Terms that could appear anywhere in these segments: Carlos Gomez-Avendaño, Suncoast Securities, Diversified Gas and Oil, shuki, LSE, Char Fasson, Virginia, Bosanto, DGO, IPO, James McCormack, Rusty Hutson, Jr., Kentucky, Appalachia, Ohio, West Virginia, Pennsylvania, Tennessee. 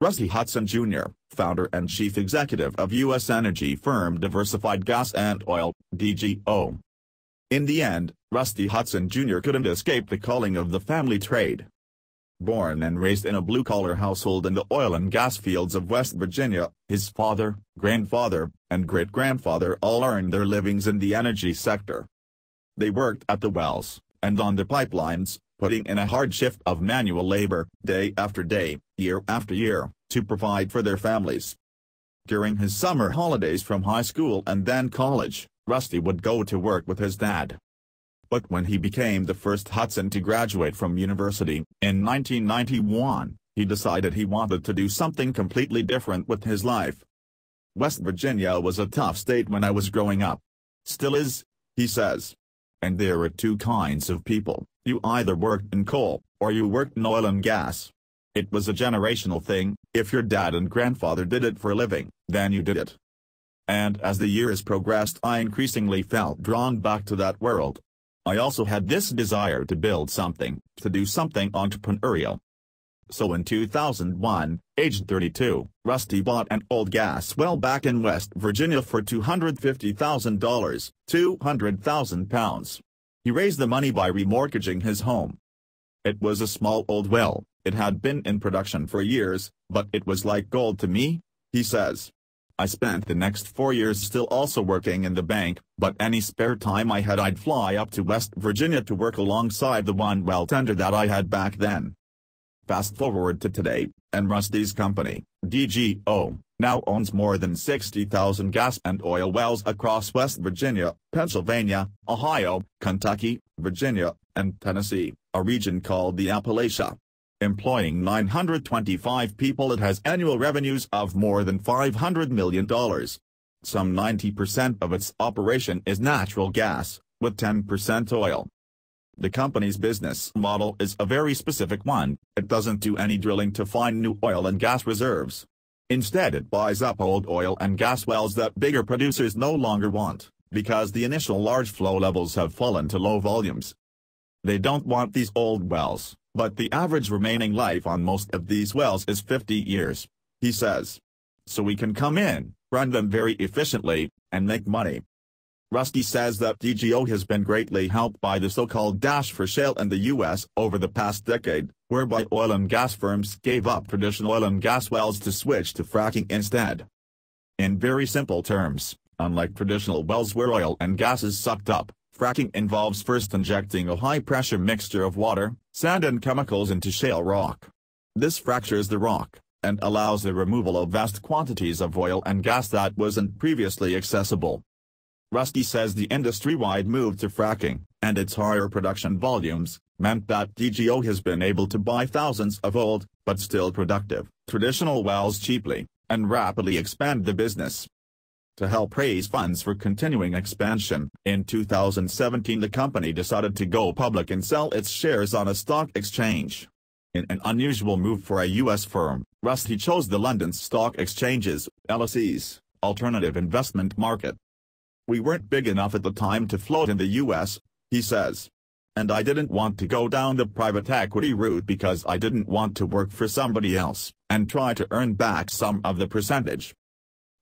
Rusty Hutson, Jr., founder and chief executive of U.S. energy firm Diversified Gas and Oil, DGO. In the end, Rusty Hutson, Jr. couldn't escape the calling of the family trade. Born and raised in a blue-collar household in the oil and gas fields of West Virginia, his father, grandfather, and great-grandfather all earned their livings in the energy sector. They worked at the wells, and on the pipelines, putting in a hard shift of manual labor, day after day, year after year, to provide for their families. During his summer holidays from high school and then college, Rusty would go to work with his dad. But when he became the first Hutson to graduate from university, in 1991, he decided he wanted to do something completely different with his life. "West Virginia was a tough state when I was growing up. Still is," he says. "And there are two kinds of people, you either worked in coal, or you worked in oil and gas. It was a generational thing, if your dad and grandfather did it for a living, then you did it. And as the years progressed I increasingly felt drawn back to that world. I also had this desire to build something, to do something entrepreneurial." So in 2001, aged 32, Rusty bought an old gas well back in West Virginia for $250,000, 200,000 pounds. He raised the money by remortgaging his home. It was a small old well, it had been in production for years, but it was like gold to me, he says. "I spent the next 4 years still also working in the bank, but any spare time I had I'd fly up to West Virginia to work alongside the one well tender that I had back then." Fast forward to today, and Rusty's company, DGO, now owns more than 60,000 gas and oil wells across West Virginia, Pennsylvania, Ohio, Kentucky, Virginia, and Tennessee, a region called the Appalachia. Employing 925 people, it has annual revenues of more than $500 million. Some 90% of its operation is natural gas, with 10% oil. The company's business model is a very specific one. It doesn't do any drilling to find new oil and gas reserves. Instead, it buys up old oil and gas wells that bigger producers no longer want, because the initial large flow levels have fallen to low volumes. They don't want these old wells, but the average remaining life on most of these wells is 50 years, he says. "So we can come in, run them very efficiently, and make money." Rusty says that DGO has been greatly helped by the so-called dash for shale in the U.S. over the past decade, whereby oil and gas firms gave up traditional oil and gas wells to switch to fracking instead. In very simple terms, unlike traditional wells where oil and gas is sucked up, fracking involves first injecting a high-pressure mixture of water, sand and chemicals into shale rock. This fractures the rock, and allows the removal of vast quantities of oil and gas that wasn't previously accessible. Rusty says the industry-wide move to fracking, and its higher production volumes, meant that DGO has been able to buy thousands of old, but still productive, traditional wells cheaply, and rapidly expand the business. To help raise funds for continuing expansion, in 2017 the company decided to go public and sell its shares on a stock exchange. In an unusual move for a U.S. firm, Rusty chose the London Stock Exchange's, LSE's, alternative investment market. "We weren't big enough at the time to float in the U.S.," he says. "And I didn't want to go down the private equity route because I didn't want to work for somebody else, and try to earn back some of the percentage."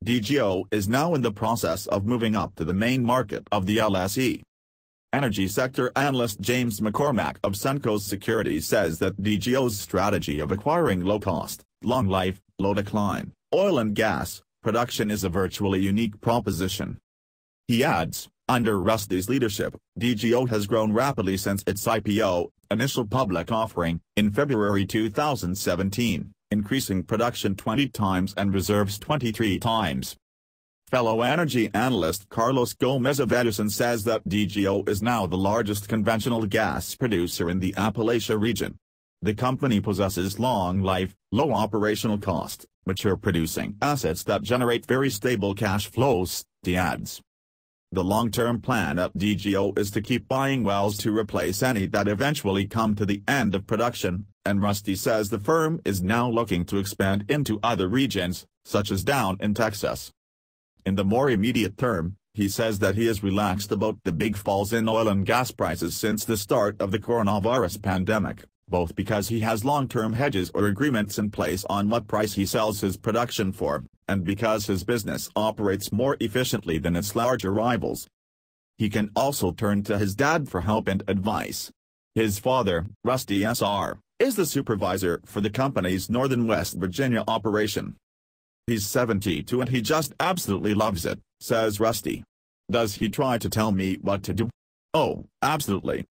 DGO is now in the process of moving up to the main market of the LSE. Energy sector analyst James McCormack of Suncoast Securities says that DGO's strategy of acquiring low-cost, long-life, low-decline, oil and gas production is a virtually unique proposition. He adds, "Under Rusty's leadership, DGO has grown rapidly since its IPO, initial public offering, in February 2017. Increasing production 20 times and reserves 23 times. Fellow energy analyst Carlos Gomez-Avendaño says that DGO is now the largest conventional gas producer in the Appalachia region. The company possesses long life, low operational cost, mature producing assets that generate very stable cash flows," he adds. "The long-term plan at DGO is to keep buying wells to replace any that eventually come to the end of production," and Rusty says the firm is now looking to expand into other regions, such as down in Texas. In the more immediate term, he says that he is relaxed about the big falls in oil and gas prices since the start of the coronavirus pandemic, both because he has long-term hedges or agreements in place on what price he sells his production for, and because his business operates more efficiently than its larger rivals. He can also turn to his dad for help and advice. His father, Rusty Sr., is the supervisor for the company's northern West Virginia operation. "He's 72 and he just absolutely loves it," says Rusty. "Does he try to tell me what to do?" "Oh, absolutely.